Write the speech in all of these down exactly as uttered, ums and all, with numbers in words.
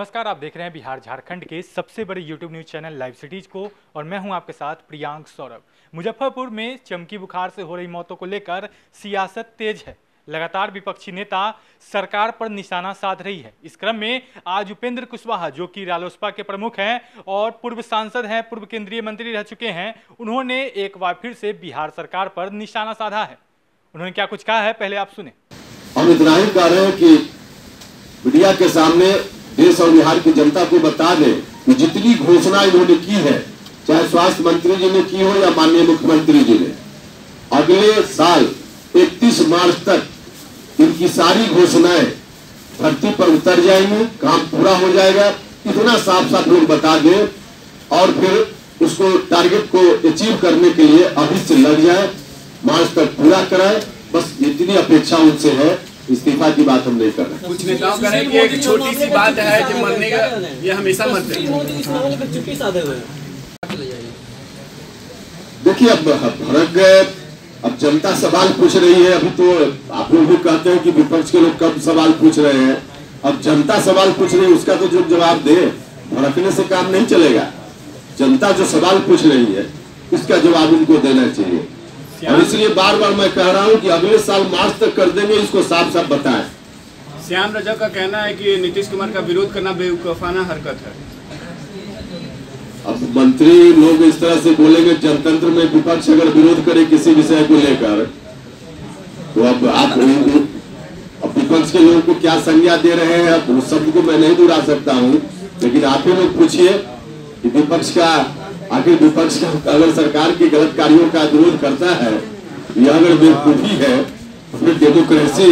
नमस्कार, आप देख रहे हैं बिहार झारखंड के सबसे बड़े YouTube news channel live cities को और मैं हूं आपके साथ प्रियांक सौरव। मुजफ्फरपुर में चमकी बुखार से हो रही मौतों को लेकर सियासत तेज है। लगातार विपक्षी नेता सरकार पर निशाना साध रही है। इस क्रम में आज उपेंद्र कुशवाहा, जो कि रालोसपा के प्रमुख हैं और पूर्व सांसद हैं, पूर्व केंद्रीय मंत्री रह चुके हैं, उन्होंने एक बार फिर से बिहार सरकार पर निशाना साधा है। उन्होंने क्या कुछ कहा है, पहले आप सुने। अमित राय कह रहे हैं कि मीडिया के सामने देश और बिहार की जनता को बता दें कि जितनी घोषणा इन्होंने की है, चाहे स्वास्थ्य मंत्री जी ने की हो या माननीय मुख्यमंत्री जी ने, अगले साल इकतीस मार्च तक इनकी सारी घोषणाएं धरती पर उतर जाएंगी, काम पूरा हो जाएगा, इतना साफ साफ लोग बता दें और फिर उसको टारगेट को अचीव करने के लिए अभी से लग जाए, मार्च तक पूरा कराए। बस इतनी अपेक्षा उनसे है, इस्तीफा की बात हम नहीं कर रहे। कुछ नेताओं का है कि एक छोटी सी बात है कि मरने का ये हमेशा मरते हैं। देखिए, अब भड़क गए, अब जनता सवाल पूछ रही है। अभी तो आप लोग भी कहते हैं कि विपक्ष के लोग कब सवाल पूछ रहे हैं, अब जनता सवाल पूछ रही है, उसका तो जो जवाब दे। भड़कने से काम नहीं चलेगा। जनता जो सवाल पूछ रही है उसका जवाब उनको देना चाहिए। और इसलिए बार बार मैं कह रहा हूं कि अगले साल मार्च तक कर देंगे, इसको साफ साफ बताएं। श्याम रजक का कहना है कि नीतीश कुमार का विरोध करना बेवकूफाना हरकत है। अब मंत्री लोग इस तरह से बोलेंगे, जनतंत्र में विपक्ष अगर विरोध करे किसी विषय को लेकर तो अब आप अब विपक्ष के लोगों को क्या संज्ञा दे रहे हैं, अब उस शब्द को मैं नहीं दोहरा सकता हूँ। लेकिन आप ही लोग पूछिए कि विपक्ष का आखिर विपक्ष का अगर सरकार के गलत कार्यों का विरोध करता है, यह अगर बेवकूफी है, फिर डेमोक्रेसी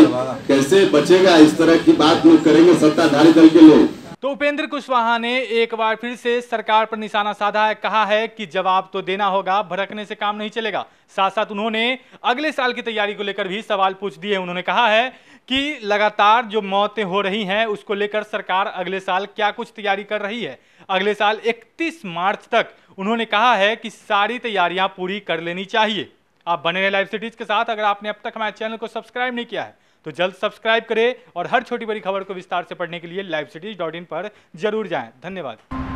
कैसे बचेगा। इस तरह की बात लोग करेंगे सत्ताधारी दल के लोग। तो उपेंद्र कुशवाहा ने एक बार फिर से सरकार पर निशाना साधा है, कहा है कि जवाब तो देना होगा, भड़कने से काम नहीं चलेगा। साथ साथ उन्होंने अगले साल की तैयारी को लेकर भी सवाल पूछ दिए। उन्होंने कहा है कि लगातार जो मौतें हो रही हैं उसको लेकर सरकार अगले साल क्या कुछ तैयारी कर रही है। अगले साल इकतीस मार्च तक उन्होंने कहा है कि सारी तैयारियां पूरी कर लेनी चाहिए। आप बने रहे लाइव सिटीज़ के साथ। अगर आपने अब तक हमारे चैनल को सब्सक्राइब नहीं किया है तो जल्द सब्सक्राइब करें और हर छोटी बड़ी खबर को विस्तार से पढ़ने के लिए लाइव सिटीज़ डॉट इन पर जरूर जाएं। धन्यवाद।